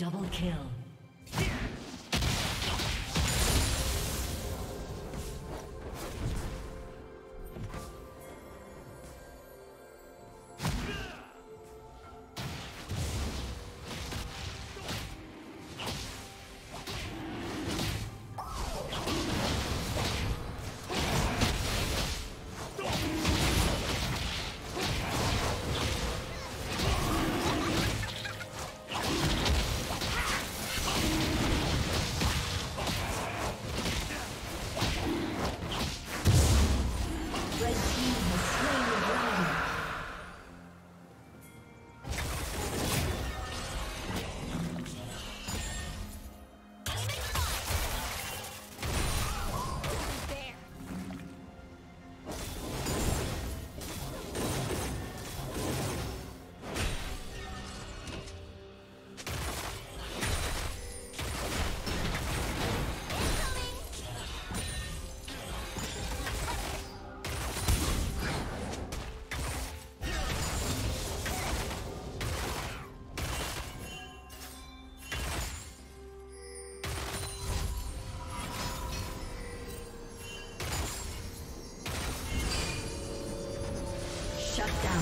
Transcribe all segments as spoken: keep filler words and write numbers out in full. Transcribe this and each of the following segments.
Double kill. Shut down.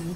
Blue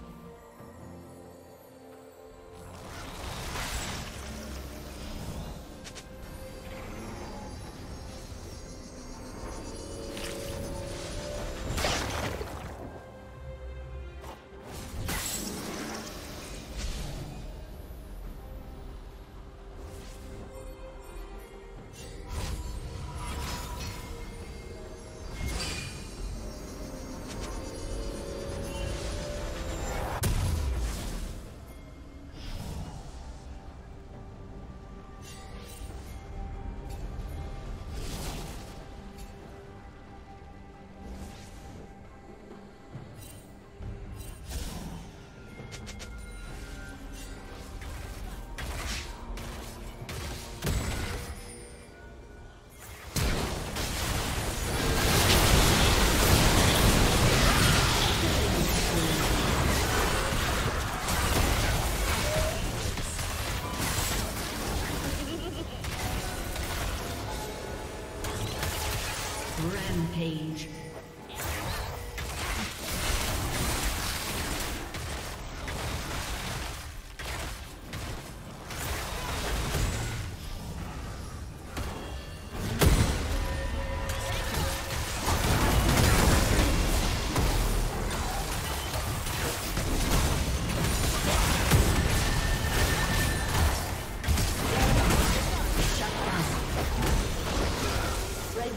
Rampage.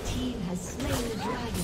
Team has slain the dragon.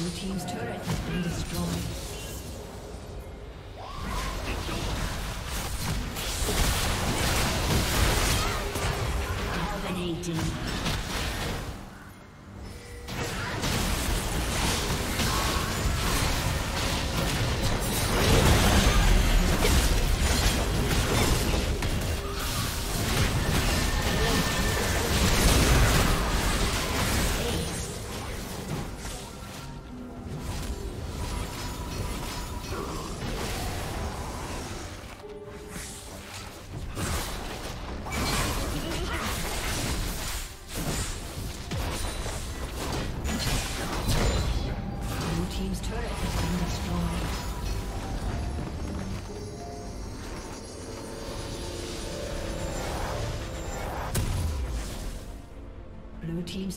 Blue team's turret has been destroyed. Blue team's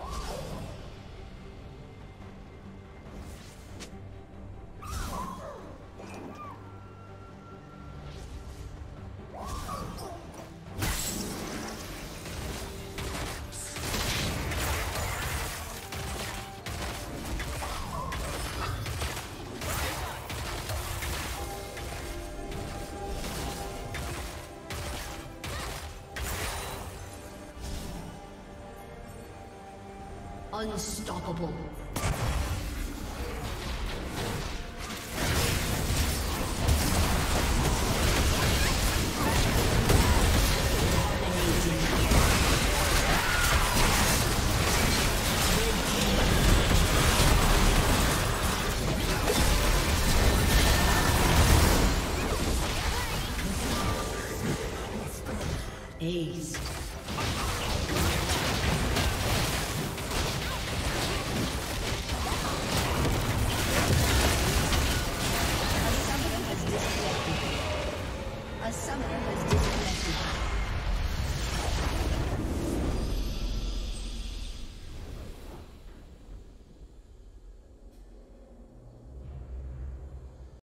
Unstoppable. Ace. Summoner has